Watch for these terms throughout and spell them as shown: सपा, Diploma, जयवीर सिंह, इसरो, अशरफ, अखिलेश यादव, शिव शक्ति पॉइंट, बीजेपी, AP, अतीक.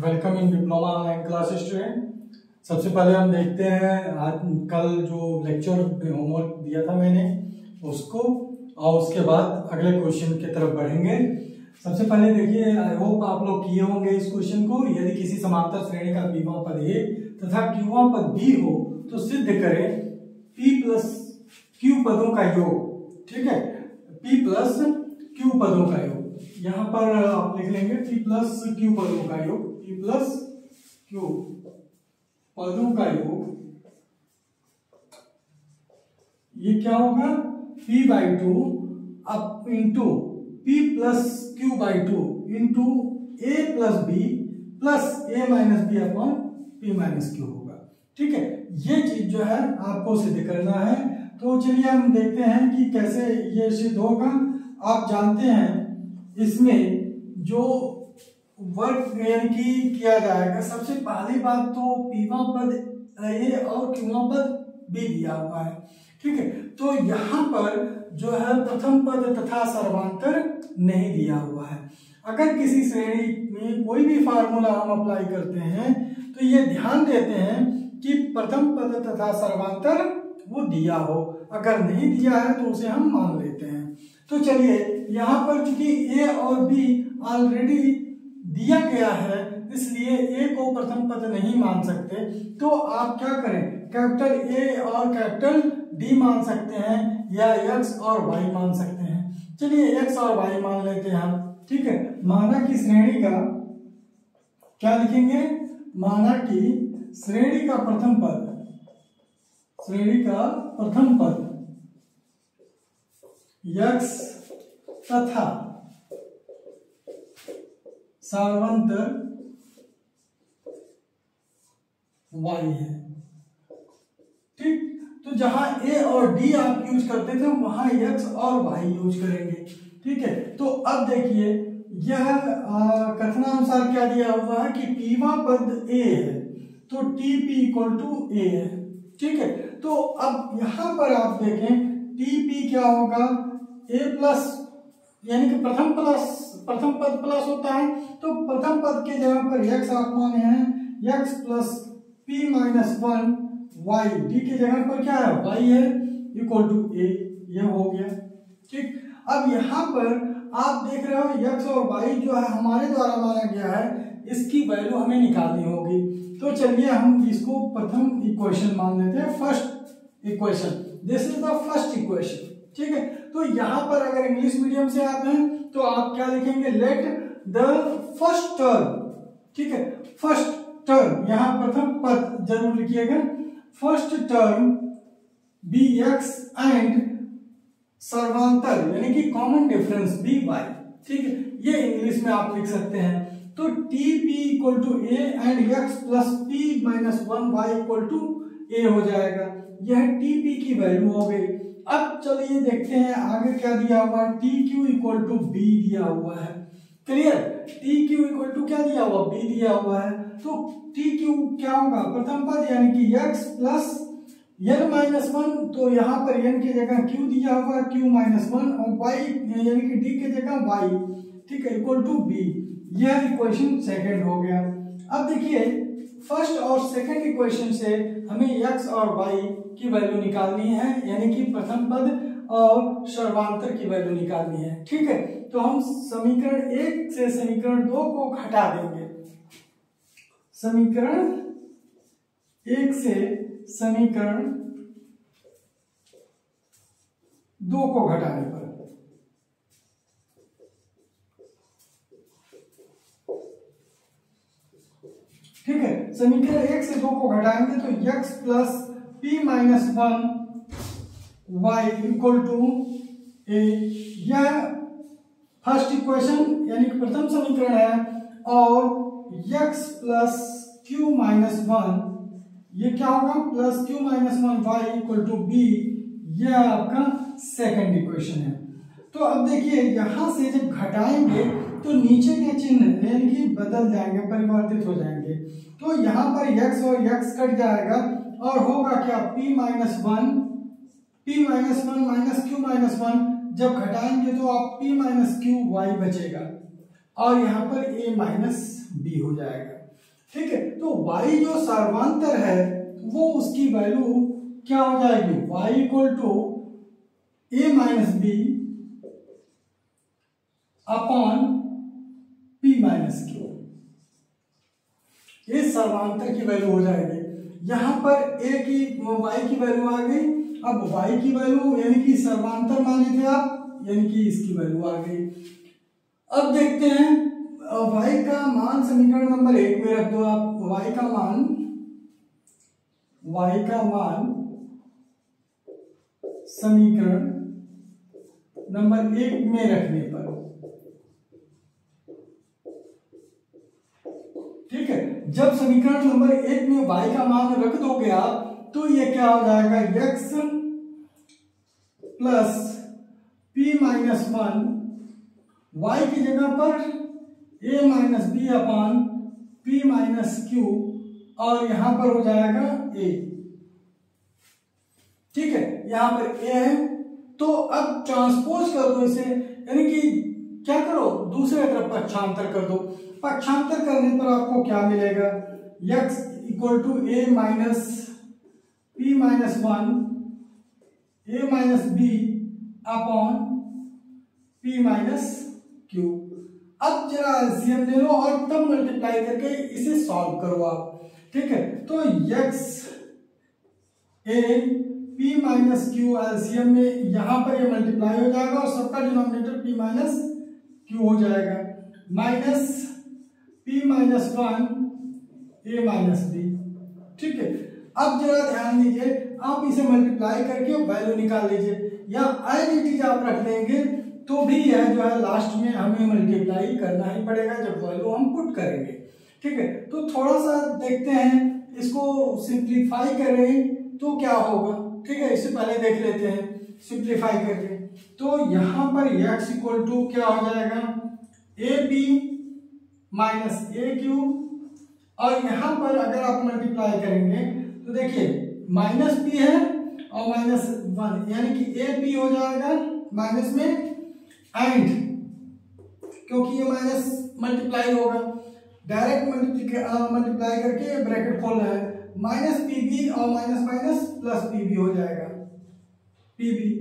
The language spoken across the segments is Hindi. Welcome in diploma online class student. सबसे पहले हम देखते हैं कल जो लेक्चर होमवर्क दिया था मैंने उसको, और उसके बाद अगले क्वेश्चन की तरफ बढ़ेंगे। सबसे पहले देखिए, आई होप आप लोग किए होंगे इस क्वेश्चन को। यदि किसी समांतर श्रेणी का बीमा पद ए तथा क्यूवा पद बी हो तो सिद्ध करें पी प्लस क्यू पदों का योग। ठीक है, पी प्लस क्यू पदों का योग, यहाँ पर आप लिख लेंगे पी प्लस क्यू पदों का योग। पी प्लस क्यू पदों का योग ये क्या होगा, P by two up into P plus Q by two into A plus B plus A minus B upon P minus Q होगा। ठीक है, ये चीज जो है आपको सिद्ध करना है। तो चलिए हम देखते हैं कि कैसे ये सिद्ध होगा। आप जानते हैं इसमें जो वर्क यानी कि किया जाएगा, सबसे पहली बात तो पीवा पद ए और क्यूवा पद बी दिया हुआ है। ठीक है, तो यहाँ पर जो है प्रथम पद तथा सर्वांतर नहीं दिया हुआ है। अगर किसी श्रेणी में कोई भी फार्मूला हम अप्लाई करते हैं तो ये ध्यान देते हैं कि प्रथम पद तथा सर्वांतर वो दिया हो, अगर नहीं दिया है तो उसे हम मान लेते हैं। तो चलिए, यहाँ पर चूंकि ए और बी ऑलरेडी दिया गया है इसलिए ए को प्रथम पद नहीं मान सकते, तो आप क्या करें, कैपिटल ए और कैपिटल डी मान सकते हैं या एक्स और वाई मान सकते हैं। चलिए एक्स और वाई मान लेते हैं हम। ठीक है, माना की श्रेणी का क्या लिखेंगे, माना की श्रेणी का प्रथम पद, श्रेणी का प्रथम पद यक्ष तथा सर्वांतर वाई है। ठीक, तो जहां ए और डी आप यूज करते थे वहां यक्ष और वाई यूज करेंगे। ठीक है, तो अब देखिए यह कथनानुसार क्या दिया हुआ है कि पीवा पद ए है तो टी पी इक्वल टू ए है। ठीक है, तो अब यहां पर आप देखें टी पी क्या होगा, ए प्लस यानी कि प्रथम पद प्लस होता है, तो प्रथम पद के जगह पर एक्स आप माने हैं x plus P minus one Y, d के जगह पर क्या है वाई है इक्वल टू ए, ये हो गया। ठीक, अब यहाँ पर आप देख रहे हो एक्स और वाई जो है हमारे द्वारा माना गया है, इसकी वैल्यू हमें निकालनी होगी। तो चलिए हम इसको प्रथम इक्वेशन मान लेते हैं, first equation, this is the first equation. ठीक है, तो यहाँ पर अगर इंग्लिश मीडियम से आते हैं तो आप क्या लिखेंगे, लेट द फर्स्ट टर्म। ठीक है, फर्स्ट टर्म यहाँ प्रथम पद जरूर लिखिएगा, first term B x and सर्वांतर यानी कि कॉमन डिफरेंस बी वाई। ठीक है, ये इंग्लिश में आप लिख सकते हैं। तो T P equal to A and x plus P minus one Y equal to ए हो जाएगा, यह टी पी की वैल्यू हो गई। अब चलिए देखते हैं आगे क्या दिया हुआ है, T Q equal to B दिया हुआ है। Clear, T Q equal to क्या दिया हुआ, बी दिया हुआ है। तो टी क्यू क्या होगा, प्रथम पद यानी कि x plus N minus one, तो यहाँ पर एन की जगह क्यू दिया हुआ है क्यू माइनस वन, और वाई यानी कि डी की जगह वाई। ठीक है, इक्वल टू बी, यह इक्वेशन सेकेंड हो गया। अब देखिए फर्स्ट और सेकेंड इक्वेशन से हमें एक्स और वाई की वैल्यू निकालनी है, यानी कि प्रथम पद और सर्वांतर की वैल्यू निकालनी है। ठीक है, तो हम समीकरण एक से समीकरण दो को घटा देंगे, समीकरण एक से समीकरण दो को घटाने पर ठीक है, समीकरण एक से दो को घटाएंगे तो x plus P minus one Y equal to ए, यह फर्स्ट इक्वेशन यानी कि प्रथम समीकरण है, और x plus Q minus one ये क्या होगा plus Q minus one Y equal to B, यह आपका सेकंड इक्वेशन है। तो अब देखिए यहाँ से जब घटाएंगे तो नीचे के चिन्ह यानी कि बदल जाएंगे, परिवर्तित हो जाएंगे। तो यहाँ पर x और x कट जाएगा और होगा क्या p minus one, p minus one minus Q minus one, जब घटाएंगे तो आप p माइनस क्यू वाई बचेगा। और यहाँ पर a माइनस बी हो जाएगा। ठीक है, तो y जो सर्वांतर है वो उसकी वैल्यू क्या हो जाएगी, y equal to a minus B upon p minus Q. ये सर्वांतर की वैल्यू हो जाएगी। यहाँ पर a की y की वैल्यू आ गई। अब y की वैल्यू यानी कि सर्वांतर माने थे आप, यानी कि इसकी वैल्यू आ गई। अब देखते हैं y का मान समीकरण नंबर 1 में रख दो आप। y का मान समीकरण नंबर 1 में रखने पर, ठीक है, जब समीकरण नंबर 1 में y का मान रख दोगे आप तो ये क्या हो जाएगा, x plus p minus 1 y की जगह पर a minus B upon p minus Q और यहां पर हो जाएगा a। ठीक है, यहां पर a है तो अब ट्रांसपोज कर दो इसे, यानी कि क्या करो, दूसरे तरफ पक्षांतर कर दो। पक्षांतर करने पर आपको क्या मिलेगा, x equal to a minus p minus 1 a minus B upon p minus Q. अब जरा एलसीएम ले लो और तब मल्टीप्लाई करके इसे सॉल्व करो आप। ठीक है, तो x a p minus Q LCM में यहाँ पर ये मल्टीप्लाई हो जाएगा और सबका डिनोमिनेटर p माइनस क्यू हो जाएगा, minus p minus 1 a minus b। ठीक है, अब जरा ध्यान दीजिए, आप इसे मल्टीप्लाई करके वैल्यू निकाल लीजिए, या आइडेंटिटी आप रख लेंगे तो भी यह जो है लास्ट में हमें मल्टीप्लाई करना ही पड़ेगा जब वैल्यू हम पुट करेंगे। ठीक है, तो थोड़ा सा देखते हैं, इसको सिंप्लीफाई करें तो क्या होगा। ठीक है, इससे पहले देख लेते हैं सिंप्लीफाई करके। तो यहाँ पर x इक्वल टू क्या हो जाएगा, a p minus a q, और यहाँ पर अगर आप मल्टीप्लाई करेंगे तो देखिए माइनस पी है और माइनस 1, यानी कि ए पी हो जाएगा माइनस में, एंड क्योंकि ये माइनस मल्टीप्लाई होगा, डायरेक्ट मल्टीप्लाई करके ब्रैकेट खोलना है, माइनस पीबी और माइनस प्लस पीबी हो जाएगा, पीबी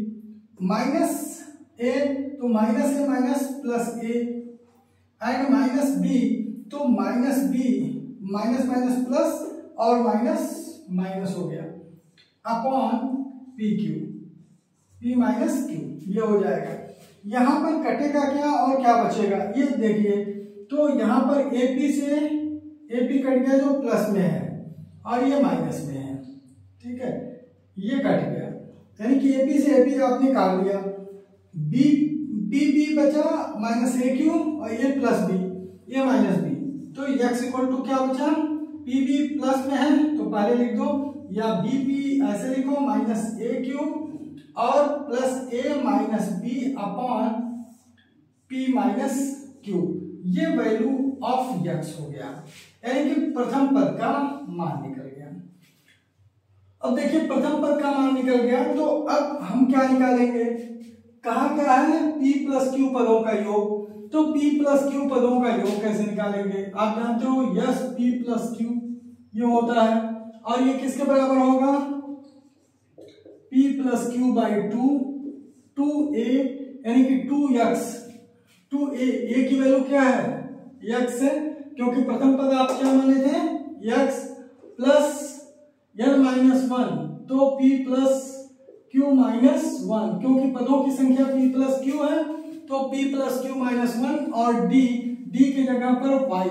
माइनस ए तो minus a minus plus a, and minus b तो माइनस बी माइनस प्लस और माइनस हो गया upon p q, p minus Q ये हो जाएगा। यहाँ पर कटेगा क्या और क्या बचेगा ये देखिए, तो यहाँ पर एपी से एपी कट गया जो प्लस में है और ये माइनस में है। ठीक है, ये कट गया, यानी कि एपी से एपी आपने निकाल लिया, बी बी बी बचा माइनस ए क्यू और ये प्लस बी ये माइनस बी, तो एक्स इक्वल टू क्या बचा, पी बी प्लस में है तो पहले लिख दो, या बी पी ऐसे लिखो माइनस ए क्यू और प्लस ए minus B upon P minus Q, ये वैल्यू ऑफ एक्स हो गया, यानी कि प्रथम पद का मान निकल गया। अब देखिए प्रथम पद का मान निकल गया तो अब हम क्या निकालेंगे, कहा क्या है, पी प्लस क्यू पदों का योग, तो पी प्लस क्यू पदों का योग कैसे निकालेंगे, आप जानते हो यस पी प्लस क्यू ये होता है और ये किसके बराबर होगा, p plus Q by 2 2a, यानी कि 2x, 2a a की वैल्यू क्या है x है, क्योंकि प्रथम पद आप क्या माने थे x, प्लस n माइनस 1 तो p प्लस क्यू माइनस 1, क्योंकि पदों की संख्या p प्लस क्यू है तो p प्लस क्यू माइनस 1 और d की जगह पर y।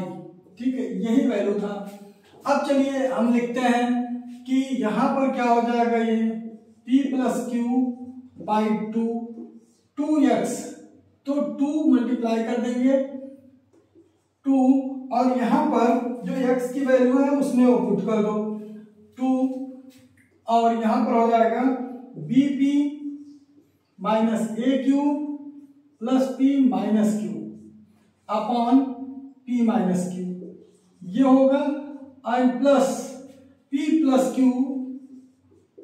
ठीक है, यही वैल्यू था। अब चलिए हम लिखते हैं कि यहां पर क्या हो जाएगा, ये p plus Q by 2 2x, तो 2 मल्टीप्लाई कर देंगे 2 और यहाँ पर जो x की वैल्यू है उसमें वो पुट कर दो 2 और यहाँ पर हो जाएगा b p minus a q plus P minus q upon P minus Q ये होगा, and plus q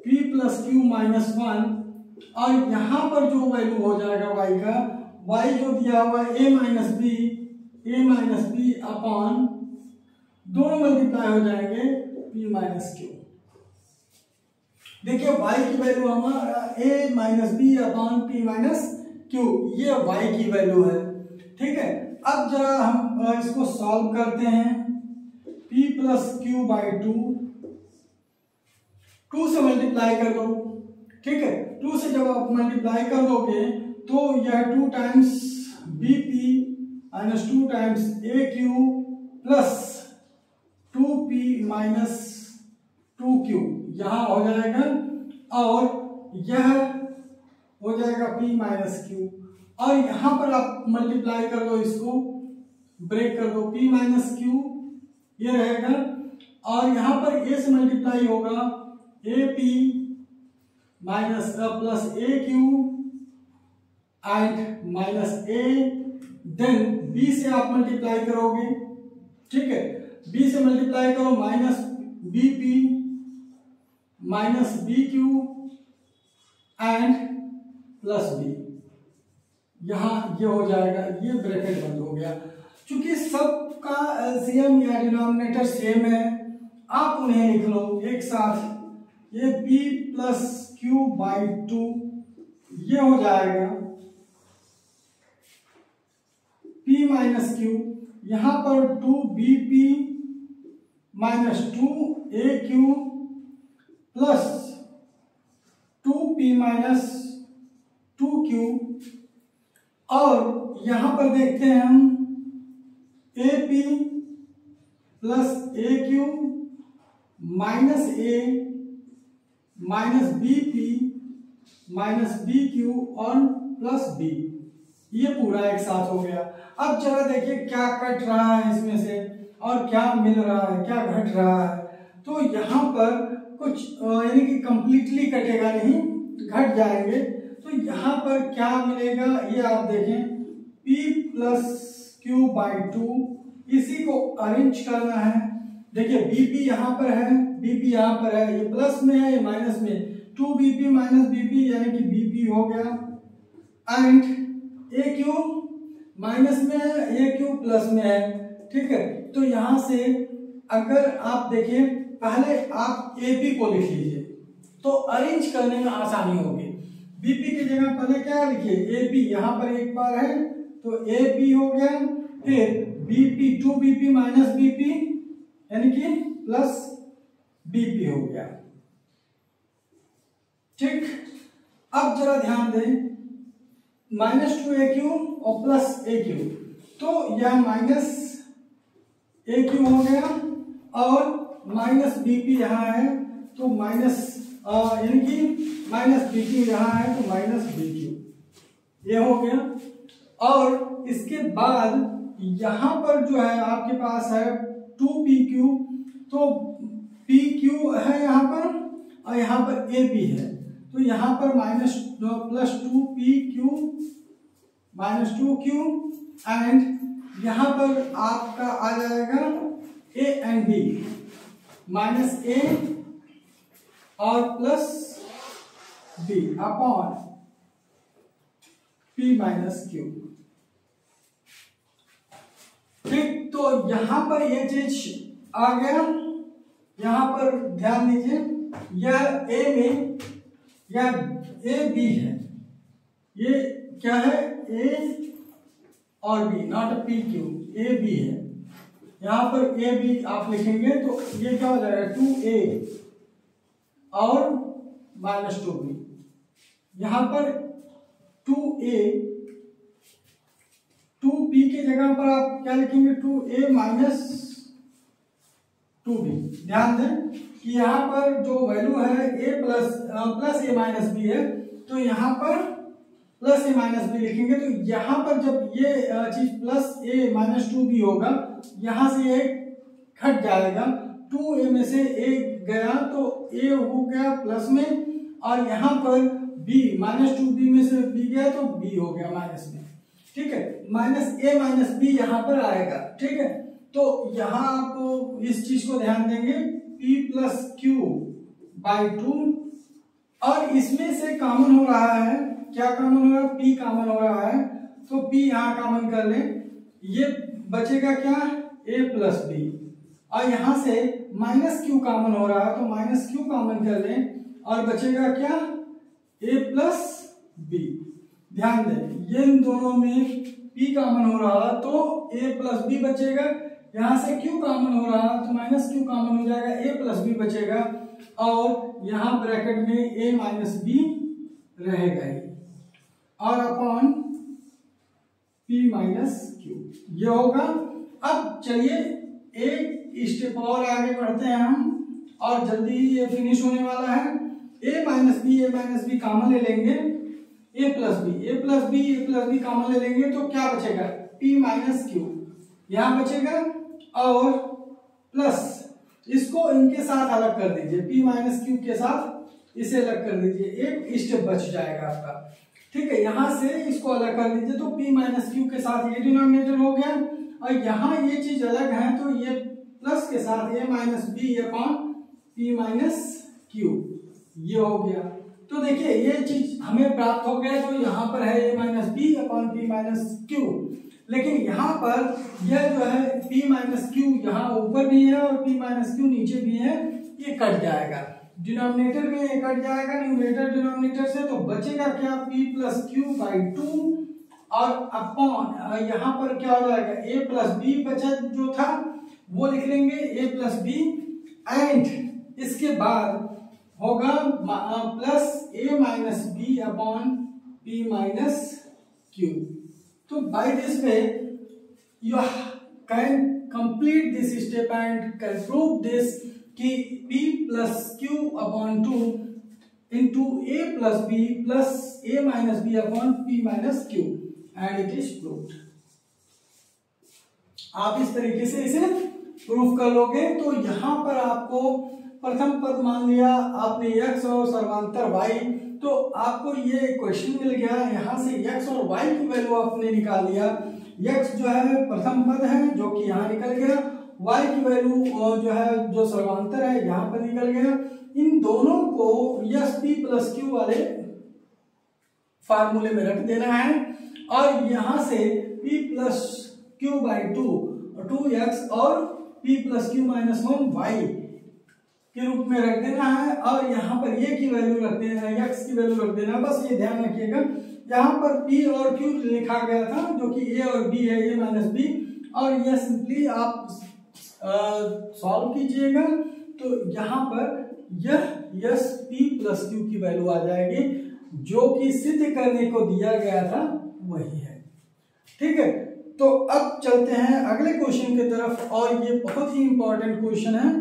p plus Q minus 1 और यहाँ पर जो वैल्यू हो जाएगा y का, y जो दिया हुआ a minus b a minus p upon दोनों मल्टीप्लाई हो जाएंगे पी माइनस क्यू। देखिए y की वैल्यू हमारा a minus B upon P minus Q, ये y की वैल्यू है। ठीक है, अब जरा हम इसको सॉल्व करते हैं। p plus Q by two, two से मल्टीप्लाई कर दो। ठीक है, टू से जब आप मल्टीप्लाई कर दोगे तो यह two times b p minus two times a q plus two p minus two q यहाँ हो जाएगा, और यह हो जाएगा p माइनस क्यू। और यहाँ पर आप मल्टीप्लाई कर दो, इसको ब्रेक कर दो, p माइनस क्यू ये रहेगा, और यहाँ पर a से मल्टीप्लाई होगा a p minus plus a q and minus a, then b से आप मल्टीप्लाई करोगे। ठीक है, b से मल्टीप्लाई करो minus b p minus b q and plus b, यहाँ ये हो जाएगा, ये ब्रैकेट बंद हो गया। चूंकि सबका एलसीएम या डिनोमिनेटर सेम है, आप उन्हें लिख लो एक साथ। ये b plus Q by two ये हो जाएगा पी माइनस क्यू, यहाँ पर two b p minus two a q plus two p minus two q, और यहां पर देखते हैं हम a p plus a q minus a minus b p minus b q और प्लस बी, ये पूरा एक साथ हो गया। अब जरा देखिए क्या कट रहा है इसमें से और क्या मिल रहा है, क्या घट रहा है। तो यहाँ पर कुछ यानी कि कंप्लीटली कटेगा नहीं, घट जाएंगे। तो यहाँ पर क्या मिलेगा ये आप देखें, p plus Q by two, इसी को अरेंज करना है। देखिए bp यहाँ पर है, bp यहाँ पर है, ये प्लस में है, ये माइनस में, 2bp माइनस bp यानी कि bp हो गया, एंड aq माइनस में है, aq प्लस में है। ठीक है, तो यहाँ से अगर आप देखें, पहले आप एपी को लिख लीजिए तो अरेंज करने में आसानी होगी। बीपी की जगह पहले क्या लिखिए, एपी, यहाँ पर एक बार है तो एपी हो गया, फिर BP, two BP minus BP यानी कि प्लस बीपी हो गया। ठीक, अब जरा ध्यान दें, माइनस टू ए क्यू और प्लस ए क्यू, तो यह माइनस ए क्यू हो गया और माइनस बीपी यहाँ है तो माइनस यानी कि माइनस बी क्यू यहाँ है तो माइनस बी क्यू, ये हो गया। और इसके बाद यहाँ पर जो है आपके पास है टू पी क्यू, तो पी क्यू है यहाँ पर और यहाँ पर ए पी है, तो यहाँ पर minus plus two p q minus two q, and यहाँ पर आपका आ जाएगा a and b, minus a और plus b upon P minus q. ठीक, तो यहां पर ये चीज आ गया, यहां पर ध्यान दीजिए, यह ए में या ए बी है, ये क्या है ए और b, not a p q, a b है। यहाँ पर ए बी आप लिखेंगे तो ये क्या हो जाएगा, टू ए और माइनस टू बी, यहाँ पर टू ए, टू पी की जगह पर आप क्या लिखेंगे, टू ए माइनस टू बी। ध्यान दें कि यहाँ पर जो वैल्यू है a plus A minus b है, तो यहाँ पर प्लस ए माइनस बी लिखेंगे, तो यहाँ पर जब ये चीज प्लस ए माइनस टू बी होगा, यहाँ से ये घट जाएगा, टू ए में से ए गया तो ए हो गया प्लस में, और यहाँ पर बी माइनस टू बी में से बी गया तो बी हो गया माइनस में। ठीक है, माइनस ए माइनस बी यहाँ पर आएगा। ठीक है, तो यहाँ आपको इस चीज को ध्यान देंगे, p plus Q by two, और इसमें से कॉमन हो रहा है, क्या कॉमन हो रहा है, पी कॉमन हो रहा है, तो पी यहाँ कॉमन कर ले, ये बचेगा क्या a प्लस बी, और यहाँ से माइनस क्यू कॉमन हो रहा है तो माइनस क्यू कॉमन कर लें और बचेगा क्या a प्लस बी। ध्यान दें ये इन दोनों में p कॉमन हो रहा है तो a प्लस बी बचेगा, यहाँ से q कॉमन हो रहा है तो माइनस q कॉमन हो जाएगा a प्लस बी बचेगा और यहाँ ब्रैकेट में a माइनस बी रहेगा ही और अपॉन p माइनस क्यू ये होगा। अब चलिए एक स्टेप और आगे बढ़ते हैं हम और जल्दी ही ये फिनिश होने वाला है। a माइनस बी कॉमन ले लेंगे, a प्लस बी कॉमन ले लेंगे तो क्या बचेगा p माइनस क्यू यहाँ बचेगा और प्लस इसको इनके साथ अलग कर दीजिए p माइनस क्यू के साथ इसे अलग कर दीजिए एक स्टेप बच जाएगा आपका, ठीक है। यहाँ से इसको अलग कर दीजिए तो p माइनस क्यू के साथ ये डिनोमिनेटर हो गया और यहाँ ये चीज अलग है तो ये प्लस के साथ a minus B upon p minus Q ये हो गया। तो देखिए ये चीज हमें प्राप्त हो गया तो यहाँ पर है a minus B upon p minus q, लेकिन यहाँ पर यह जो है p माइनस क्यू यहाँ ऊपर भी है और p माइनस क्यू नीचे भी है, ये कट जाएगा डिनोमिनेटर में कट जाएगा न्यूमरेटर डिनोमिनेटर से तो बचेगा क्या p plus Q by two और अपॉन यहाँ पर क्या हो जाएगा a प्लस बी बचा जो था वो लिख लेंगे a प्लस बी एंड इसके बाद होगा plus a minus B upon p minus q. तो by this way you can complete this step and can prove this कि p plus q upon two into a plus a minus B upon p minus q and it is proved. आप इस तरीके से इसे प्रूफ कर लोगे तो यहाँ पर आपको प्रथम पद मान लिया आपने x और सर्वांतर y तो आपको ये क्वेश्चन मिल गया, यहाँ से x और y की वैल्यू आपने निकाल लिया। x जो है प्रथम पद है जो कि यहाँ निकल गया, y की वैल्यू और जो है जो सर्वांतर है यहाँ पर निकल गया। इन दोनों को यस p प्लस क्यू वाले फार्मूले में रख देना है और यहाँ से p plus Q by two two x और p plus Q minus one y के रूप में रख देना है और यहाँ पर ये की वैल्यू रख देना है x की वैल्यू रख देना है। बस ये ध्यान रखिएगा यहाँ पर p और q लिखा गया था जो कि a और b है, a माइनस b और यह सिंपली आप सॉल्व कीजिएगा तो यहाँ पर यह यस p प्लस क्यू की वैल्यू आ जाएगी जो कि सिद्ध करने को दिया गया था वही है, ठीक है। तो अब चलते हैं अगले क्वेश्चन की तरफ और ये बहुत ही इंपॉर्टेंट क्वेश्चन है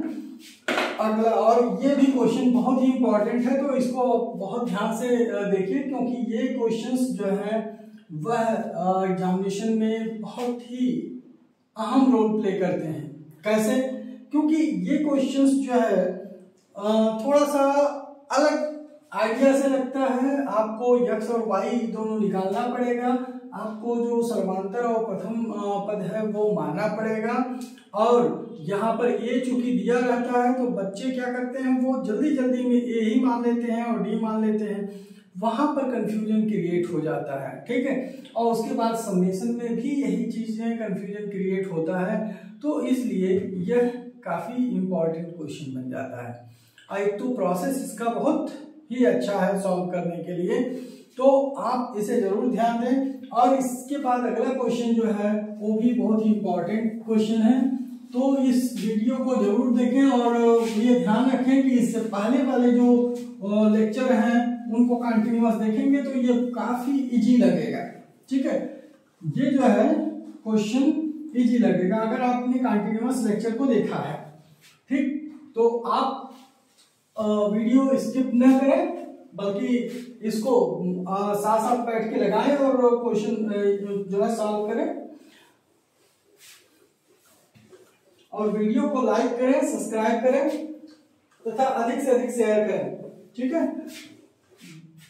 अगला और ये भी क्वेश्चन बहुत ही इंपॉर्टेंट है तो इसको बहुत ध्यान से देखिए क्योंकि ये क्वेश्चंस जो है वह एग्जामिनेशन में बहुत ही अहम रोल प्ले करते हैं। कैसे? क्योंकि ये क्वेश्चंस जो है थोड़ा सा अलग आइडिया से लगता है, आपको x और y दोनों निकालना पड़ेगा, आपको जो सर्वांतर और प्रथम पद है वो मानना पड़ेगा और यहाँ पर a चूंकि दिया रहता है तो बच्चे क्या करते हैं वो जल्दी जल्दी में a ही मान लेते हैं और d मान लेते हैं, वहाँ पर कंफ्यूजन क्रिएट हो जाता है, ठीक है। और उसके बाद समेशन में भी यही चीज़ें कंफ्यूजन क्रिएट होता है तो इसलिए यह काफ़ी इम्पॉर्टेंट क्वेश्चन बन जाता है और एक तो प्रोसेस इसका बहुत ही अच्छा है सॉल्व करने के लिए तो आप इसे ज़रूर ध्यान दें। और इसके बाद अगला क्वेश्चन जो है वो भी बहुत ही इम्पॉर्टेंट क्वेश्चन है तो इस वीडियो को ज़रूर देखें और ये ध्यान रखें कि इससे पहले वाले जो लेक्चर हैं उनको कंटिन्यूअस देखेंगे तो ये काफ़ी इजी लगेगा, ठीक है। ये जो है क्वेश्चन इजी लगेगा अगर आपने कंटिन्यूअस लेक्चर को देखा है, ठीक। तो आप वीडियो स्किप न करें बल्कि इसको साथ साथ बैठ के लगाएं और क्वेश्चन जो है सॉल्व करें और वीडियो को लाइक करें, सब्सक्राइब करें तथा अधिक से अधिक शेयर करें, ठीक है।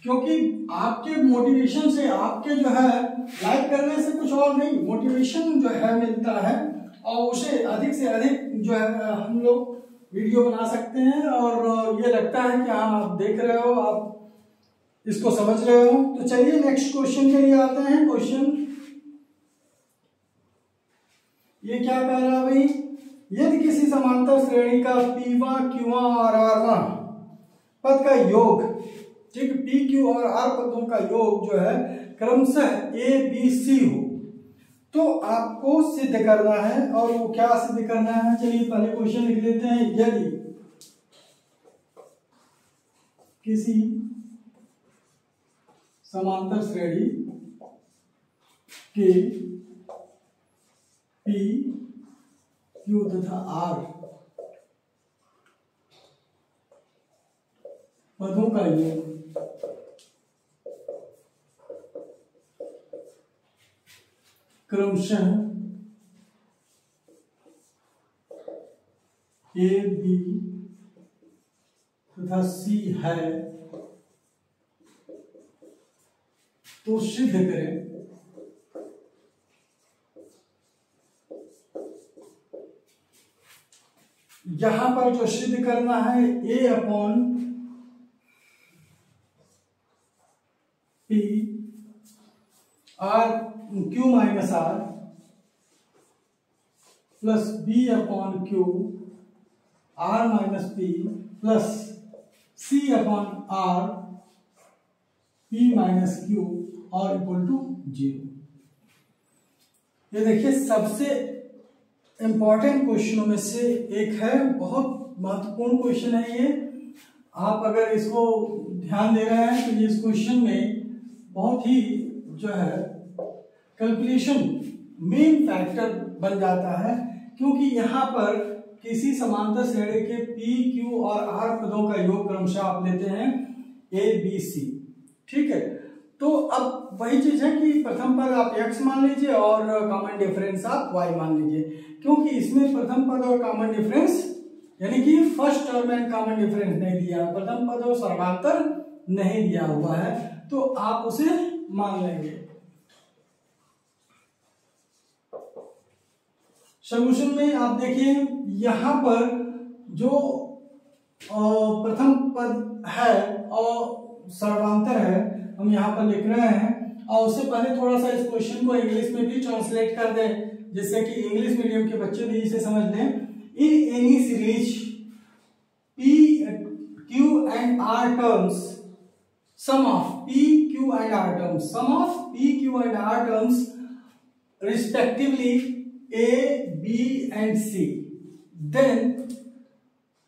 क्योंकि आपके मोटिवेशन से आपके जो है लाइक करने से कुछ और नहीं मोटिवेशन जो है मिलता है और उसे अधिक से अधिक जो है हम लोग वीडियो बना सकते हैं और ये लगता है कि हाँ आप देख रहे हो, आप इसको समझ रहे हो। तो चलिए नेक्स्ट क्वेश्चन के लिए आते हैं। क्वेश्चन ये क्या कह रहा है भाई, यदि किसी समांतर श्रेणी का पीवा क्यूवा और आरवा पद का योग, ठीक, पी क्यू और आर पदों का योग जो है क्रमशः ए बी सी हो, तो आपको सिद्ध करना है। और वो क्या सिद्ध करना है, चलिए पहले क्वेश्चन लिख लेते हैं। यदि किसी समांतर श्रेणी के पी क्यू तथा आर पदों का योग क्रमशः ए बी तथा सी है, तो सिद्ध करें यहां पर जो सिद्ध करना है a upon p r q minus r plus b upon q r minus p plus c upon r p minus Q और इक्वल टू 0। ये देखिए सबसे इम्पॉर्टेंट क्वेश्चनों में से एक है, बहुत महत्वपूर्ण क्वेश्चन है ये। आप अगर इसको ध्यान दे रहे हैं तो इस क्वेश्चन में बहुत ही जो है कैलकुलेशन मेन फैक्टर बन जाता है, क्योंकि यहाँ पर किसी समांतर श्रेणी के पी क्यू और आर पदों का योग क्रमशः आप लेते हैं ए बी सी, ठीक है। तो अब वही चीज है कि प्रथम पद आप x मान लीजिए और कॉमन डिफरेंस आप y मान लीजिए, क्योंकि इसमें प्रथम पद और कॉमन डिफरेंस यानी कि first term and common difference नहीं दिया, प्रथम पद और सर्वांतर नहीं दिया हुआ है, तो आप उसे मान लेंगे। सॉल्यूशन में आप देखिए यहाँ पर जो प्रथम पद है और सर्वांतर है हम यहाँ पर लिख रहे हैं, और उससे पहले थोड़ा सा इस क्वेश्चन को इंग्लिश में भी ट्रांसलेट कर दें, जिससे कि इंग्लिश मीडियम के बच्चे भी इसे समझ लें। In any series p q and r terms sum of p q and r terms respectively A, B and C, then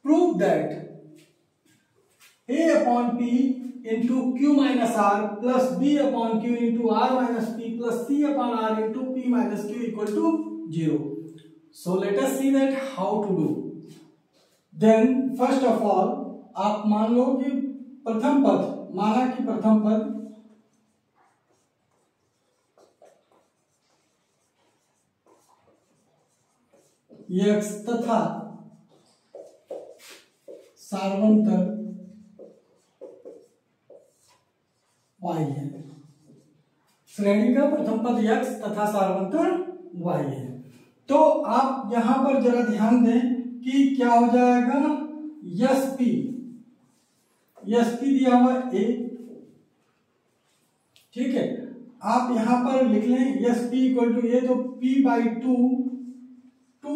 prove that A upon P into Q minus R plus B upon Q into R minus P plus C upon R into P minus Q equal to 0. So let us see that how to do. Then first of all आप मान लो कि प्रथम पद, माना कि प्रथम पद x तथा सर्वांतर y है, श्रेणी का प्रथम पद x तथा सर्वांतर y है। तो आप यहां पर जरा ध्यान दें कि क्या हो जाएगा, एस पी दिया हुआ a, ठीक है। आप यहां पर लिख लें s p equal to a, तो p बाई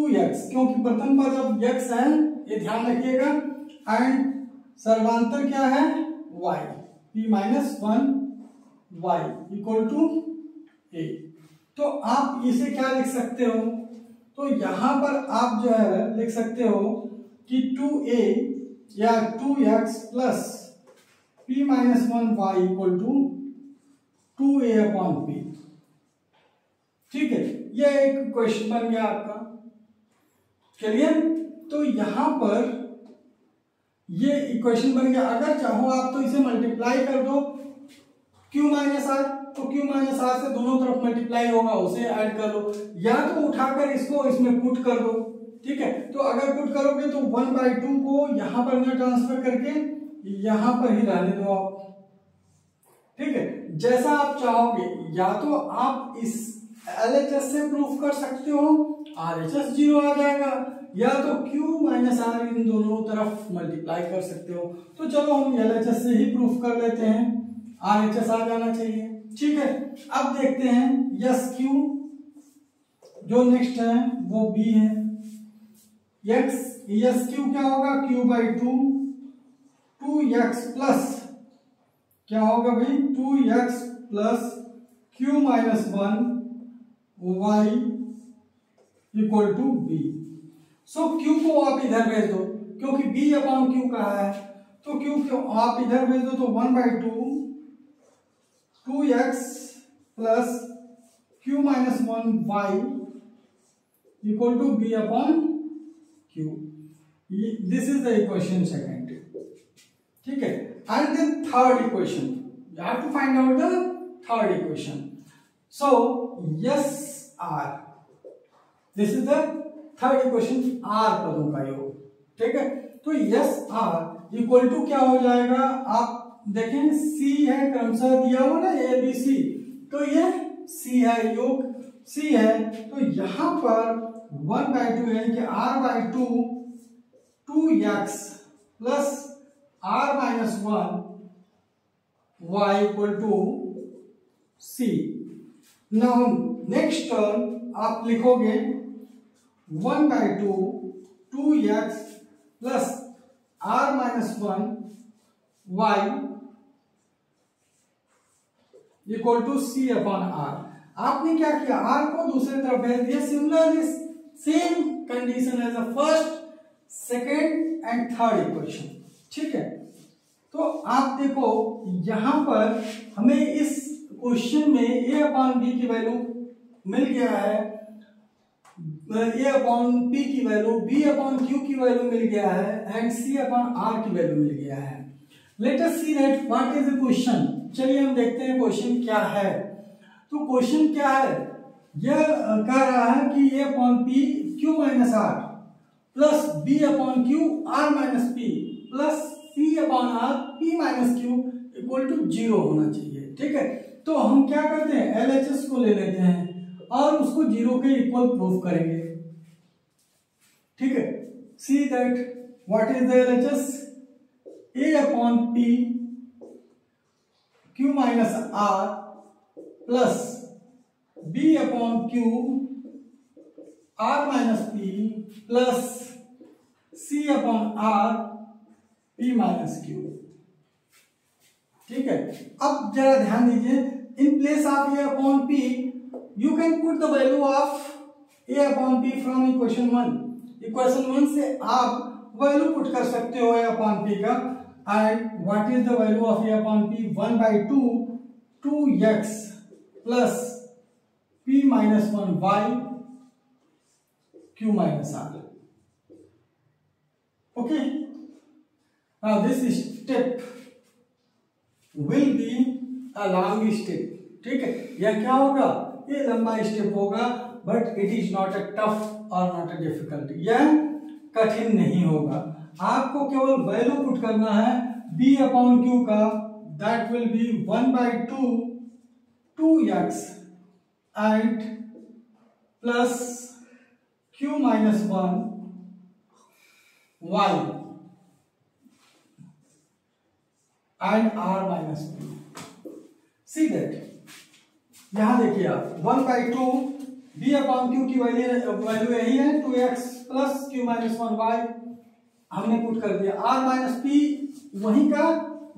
2x, क्योंकि प्रथम पद अब x है, ये ध्यान रखिएगा, एंड सर्वांतर क्या है y, p minus 1y equal to a। तो आप इसे क्या लिख सकते हो, तो यहाँ पर आप जो है लिख सकते हो कि 2a या 2x plus p minus 1y equal to 2a upon p, ठीक है। यह एक क्वेश्चन बन गया आपका, क्लियर। तो यहाँ पर ये इक्वेशन बन गया। अगर चाहो आप तो इसे मल्टीप्लाई कर दो q माइनस आर, तो q माइनस आर से दोनों तरफ मल्टीप्लाई होगा, उसे ऐड कर लो, या तो उठाकर इसको इसमें पुट कर दो, ठीक है। तो अगर पुट करोगे तो 1/2 को यहाँ पर ना ट्रांसफर करके यहाँ पर ही रहने दो आप, ठीक है। जैसा आप चाहोगे, या तो आप इस LHS से प्रूफ कर सकते हो, RHS 0 आ जाएगा, या तो Q माइनस आर इन दोनों तरफ मल्टीप्लाई कर सकते हो। तो चलो हम LHS से ही प्रूफ कर लेते हैं, RHS आ जाना चाहिए, ठीक है। अब देखते हैं यस क्यू जो नेक्स्ट है वो बी है। एक्स एस क्यू क्या होगा, q by two, two x plus क्या होगा भाई, two x plus Q minus one Y equal to b. So q को आप इधर भेज दो क्योंकि बी अपॉन क्यू का है, तो क्यू को आप इधर भेज दो तो one by two, two x plus Q minus one Y equal to b upon q. This is the equation second, ठीक है। And then third equation, you have to find out the third equation. So s r, this is the third equation, r पदों का योग, ठीक है। तो यस आर इक्वल टू क्या हो जाएगा, आप देखें सी है क्रमशः दिया हुआ ना ए बी सी, तो ये सी है योग सी है, तो यहां पर वन बाई टू यानी कि r by two, two x plus r minus one Y equal to c. Now next term आप लिखोगे one by two, two x plus r minus one Y equal to c upon r. आपने क्या किया, आर को दूसरे तरफ भेज दिया। Similarly same condition as a first, second and third equation, ठीक है। तो आप देखो यहां पर हमें इस क्वेश्चन में ए अपॉन बी की वैल्यू मिल गया है, ए अपॉन बी की वैल्यू, बी अपॉन क्यू की वैल्यू मिल गया है एंड सी अपॉन आर की वैल्यू मिल गया है। Let us see that what is the question। चलिए हम देखते हैं क्वेश्चन क्या है। तो क्वेश्चन क्या है, यह कह रहा है कि a upon p q minus r plus b upon q r minus p plus c upon r p minus q equal to zero होना चाहिए, ठीक है। तो हम क्या करते हैं, LHS को ले लेते हैं और उसको जीरो के इक्वल प्रूफ करेंगे, ठीक है। See that what is the LHS, a upon p q minus r plus b upon q r minus p plus c upon r p minus q, ठीक है। अब जरा ध्यान दीजिए, in place of a upon p you can put the value of a upon p from equation one. Equation one से आप वैल्यू पुट कर सकते हो ए अपॉन पी का। and what is the value of a upon p, 1 by 2 2x plus p minus 1 y q minus r, okay। now this step will be a long step, ठीक है। यह क्या होगा, ये लंबा स्टेप होगा, but it is not a tough or not a difficult, यह कठिन नहीं होगा। आपको केवल वैल्यू पुट करना है b अपॉन क्यू का, that will be one by two, two x and plus Q minus one y and r minus two. See that, यहां देखिए आप one by two, b upon q की वैल्यू यही है, two x plus Q minus one y हमने पुट कर दिया, आर माइनस पी वही का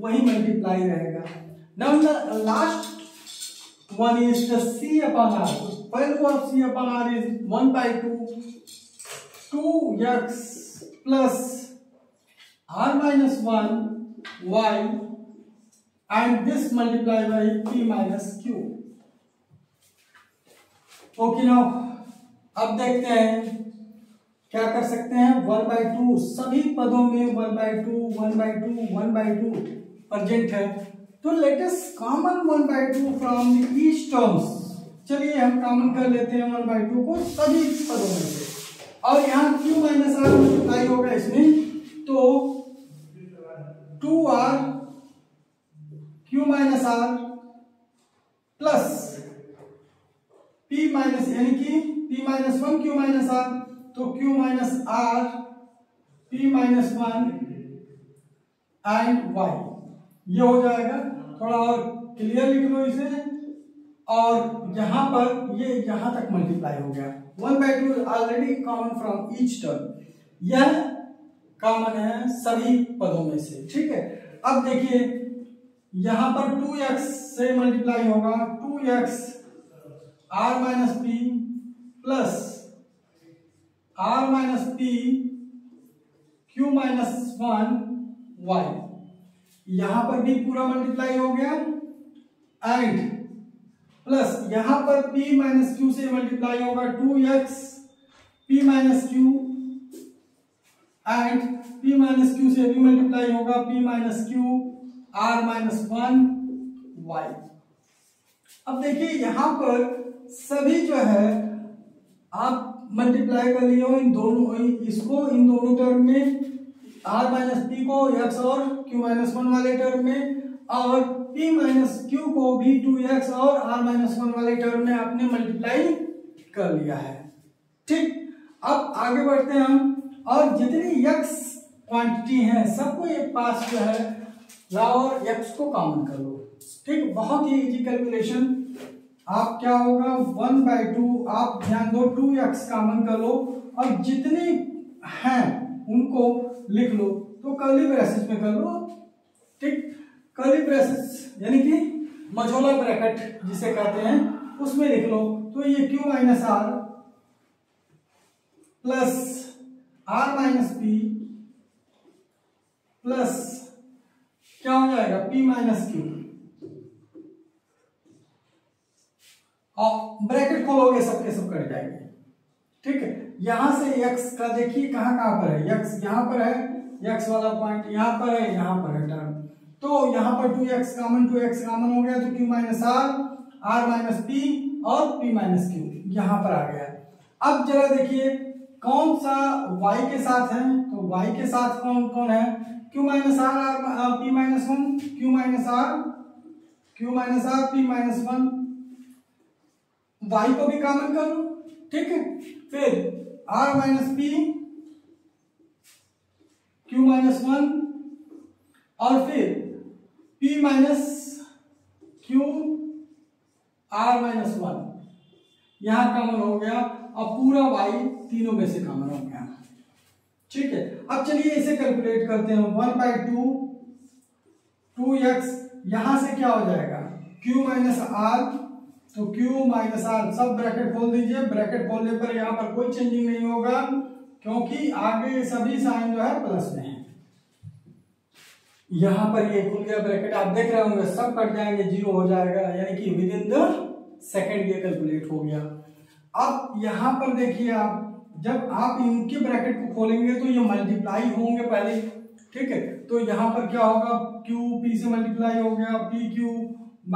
वही मल्टीप्लाई रहेगा। Now the last one is the c upon r, value of c upon r is one by two, two x plus r minus one y and this multiply by p minus q, okay. Now अब देखते हैं क्या कर सकते हैं, वन बाई टू, सभी पदों में one by two, one by two, one by two present है, तो latest common one by two from each terms. चलिए हम कॉमन कर लेते हैं वन बाई टू को सभी पदों में से, और यहाँ क्यू माइनस आर मल्टीप्लाई होगा इसमें, तो two r q minus r plus P minus यानी कि p minus one q minus r, तो q minus r p minus one and y ये हो जाएगा। थोड़ा और क्लियर लिख लो इसे, और यहाँ पर ये यहाँ तक मल्टीप्लाई हो गया। 1/2 already common from each term, यह कॉमन है सभी पदों में से। ठीक है, अब देखिए यहाँ पर 2x से मल्टीप्लाई होगा, 2x r minus p plus r minus p q minus 1 y, यहाँ पर भी पूरा मल्टीप्लाई हो गया एंड प्लस यहाँ पर p माइनस क्यू से मल्टीप्लाई होगा 2x p minus q and p minus q से भी मल्टीप्लाई होगा p minus q r minus 1 y. अब देखिए यहाँ पर सभी जो है आप मल्टीप्लाई कर लिए हो इन दोनों, इसको इन दोनों टर्म में r माइनस p को x और q माइनस 1 वाले टर्म में, और p माइनस क्यू को भी 2x और r माइनस 1 वाले टर्म में आपने मल्टीप्लाई कर लिया है। ठीक, अब आगे बढ़ते हैं हम, और जितनी x क्वांटिटी है सबको ये पास जो है लाओ और x को कॉमन कर लो। ठीक, बहुत ही इजी कैलकुलेशन। आप क्या होगा 1/2, आप ध्यान दो 2x कॉमन कर लो और जितनी है उनको लिख लो, तो कर्ली ब्रैकेट में कर लो। ठीक, कर्ली ब्रेसेस यानी कि मझोला ब्रैकेट जिसे कहते हैं उसमें लिख लो, तो ये q minus r plus r minus p plus क्या हो जाएगा p माइनस क्यू, और ब्रैकेट खोलोगे सबके सब कट जाएंगे। ठीक है, यहां से x का देखिए कहां पर है, x यहां पर है, x वाला पॉइंट यहां पर है, यहां पर है टर्म, तो यहाँ पर 2x कॉमन हो गया, तो q minus r, r minus p और p माइनस क्यू यहाँ पर आ गया। अब जरा देखिए कौन सा y के साथ है, तो y के साथ कौन कौन है, q minus r, r p minus 1, q minus r p minus 1, y को भी कॉमन कर लो। ठीक है, फिर r minus p q minus 1 और फिर p minus q r minus 1 यहाँ कॉमन हो गया, और पूरा y तीनों में से कॉमन हो गया। ठीक है, अब चलिए इसे कैलकुलेट करते हैं। 1/2 2x यहाँ से क्या हो जाएगा q माइनस r, तो q माइनस r सब ब्रैकेट खोल दीजिए, ब्रैकेट खोलने पर यहाँ पर कोई चेंजिंग नहीं होगा क्योंकि आगे सभी साइन जो है प्लस में है। यहाँ पर ये खुल गया ब्रैकेट, आप देख रहे होंगे सब कट जाएंगे, जीरो हो जाएगा, यानी कि विद इन द सेकेंड ये कैलकुलेट हो गया। अब यहाँ पर देखिए आप जब आप इनके ब्रैकेट को खोलेंगे तो ये मल्टीप्लाई होंगे पहले। ठीक है, तो यहाँ पर क्या होगा क्यू पी से मल्टीप्लाई हो गया, p q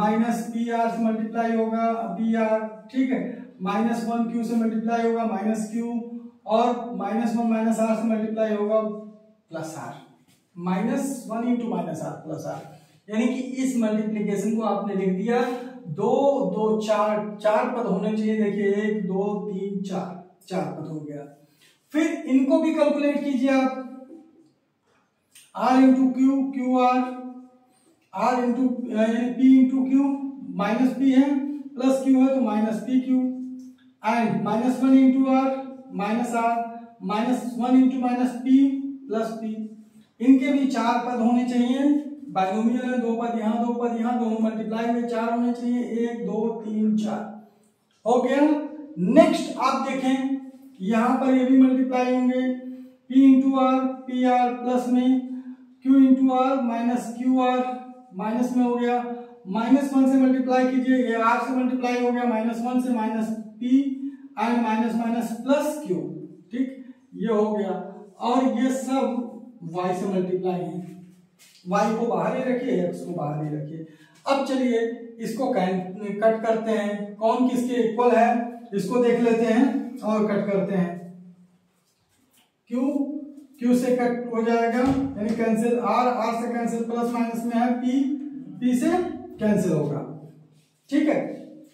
minus p r से मल्टीप्लाई होगा पी आर। ठीक है, माइनस 1 क्यू से मल्टीप्लाई होगा माइनस क्यू, और माइनस 1 माइनस आर से मल्टीप्लाई होगा plus r, -1 into -r plus r, यानी कि इस मल्टीप्लीकेशन को आपने लिख दिया। चार पद होने चाहिए, देखिए 1 2 3 4 पद हो गया। फिर इनको भी कैलकुलेट कीजिए आप, r into q q r, r into p into q, minus p है प्लस क्यू है तो minus p q, and -1 into r, -1 into minus p plus p, इनके भी 4 पद होने चाहिए। बाइनोमियल है, 2 पद यहाँ 2 पद यहाँ, दोनों मल्टीप्लाई हुए 4 होने चाहिए, 1 2 3 4 हो गया। नेक्स्ट आप देखें यहाँ पर ये भी मल्टीप्लाई होंगे, p into r p r plus में, q into r minus q r minus में हो गया, -1 से मल्टीप्लाई कीजिए, ये r से मल्टीप्लाई हो गया, -1 से minus p and minus plus q. ठीक, ये हो गया, और ये सब y से मल्टीप्लाई है, y को बाहर ही रखिए, x को बाहर ही रखिए। अब चलिए इसको कट करते हैं, कौन किसके इक्वल है इसको देख लेते हैं और कट करते हैं। q से कट हो जाएगा यानी कैंसिल, r से कैंसिल प्लस माइनस में है, p से कैंसिल होगा। ठीक है,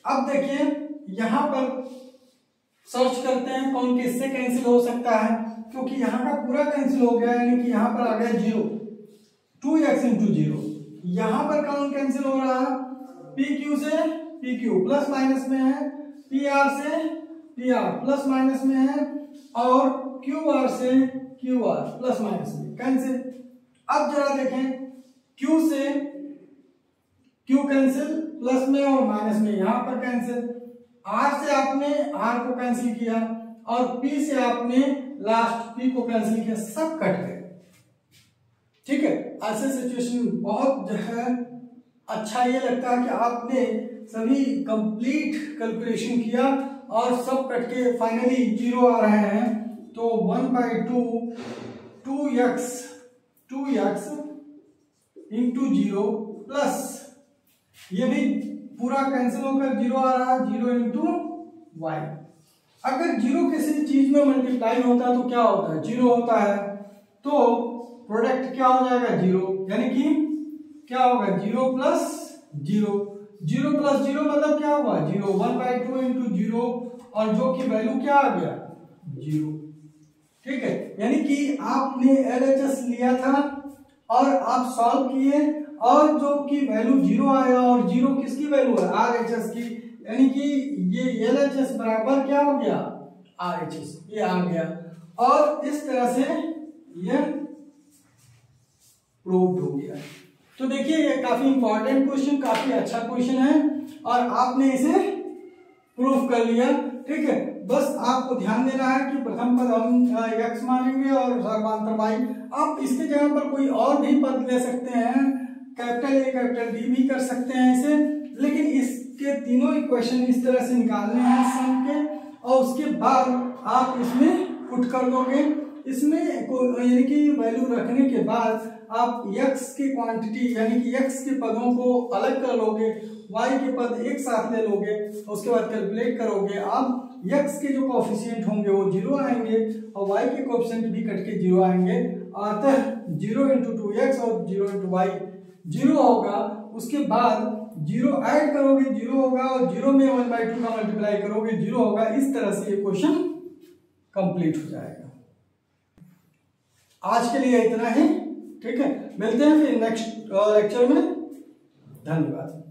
अब देखिए यहां पर सर्च करते हैं कौन किससे कैंसिल हो सकता है, क्योंकि यहाँ का पूरा कैंसिल हो गया यानी कि यहाँ पर आ गया 0, 2x इंटू 0, यहाँ पर कौन कैंसिल हो रहा है p q से, पी क्यू प्लस माइनस में है, पी आर से पी आर प्लस माइनस में है और क्यू आर से क्यू आर प्लस माइनस में कैंसिल। अब जरा देखें Q से Q कैंसिल, प्लस में और माइनस में यहां पर कैंसिल, R से आपने R को कैंसिल किया और P से आपने लास्ट P को कैंसिल किया, सब कट गए। ठीक है, ऐसे सिचुएशन बहुत जो है अच्छा ये लगता है कि आपने सभी कंप्लीट कैलकुलेशन किया और सब कट के फाइनली जीरो आ रहे हैं। तो 1/2 2x इंटू जीरो प्लस ये भी पूरा कैंसिल होकर जीरो आ रहा है, 0 इंटू वाई। अगर जीरो किसी चीज में मल्टीप्लाई होता है तो क्या होता है, जीरो होता है, तो प्रोडक्ट क्या हो जाएगा, जीरो। यानी कि क्या होगा, 0 प्लस 0 मतलब क्या हुआ, जीरो। 1/2 इंटू जीरो और जो कि वैल्यू क्या आ गया, जीरो। ठीक है, यानी कि आपने LHS लिया था और आप सॉल्व किए और जो कि वैल्यू जीरो आया, और जीरो किसकी वैल्यू है, RHS की। यानी कि ये LHS बराबर क्या हो गया, RHS ये आ गया। और इस तरह से ये प्रूव्ड हो गया। तो देखिए ये काफी इंपॉर्टेंट क्वेश्चन, काफी अच्छा क्वेश्चन है और आपने इसे प्रूव कर लिया। ठीक है, बस आपको ध्यान देना है कि प्रथम पद हम x मानेंगे और सर्वांतरवाई। आप इसके जगह पर कोई और भी पद ले सकते हैं, कैपिटल A कैपिटल D भी कर सकते हैं इसे, लेकिन इसके तीनों इक्वेशन इस तरह से निकालने हैं सम के, और उसके बाद आप इसमें पुट कर दोगे। इसमें यानी कि वैल्यू रखने के बाद आप x की क्वांटिटी यानी कि x के पदों को अलग कर लोगे, y के पद एक साथ ले लोगे, उसके बाद कैलकुलेट करोगे। आप x के जो कोफिशिएंट होंगे वो जीरो आएंगे और y के कोफिशिएंट भी कट के जीरो आएंगे, अतः 0 इंटू 2x और 0 इंटू y जीरो होगा। उसके बाद जीरो ऐड करोगे, जीरो होगा, और जीरो में 1/2 का मल्टीप्लाई करोगे, जीरो होगा। इस तरह से ये क्वेश्चन कंप्लीट हो जाएगा। आज के लिए इतना ही। ठीक है, मिलते हैं फिर नेक्स्ट लेक्चर में। धन्यवाद।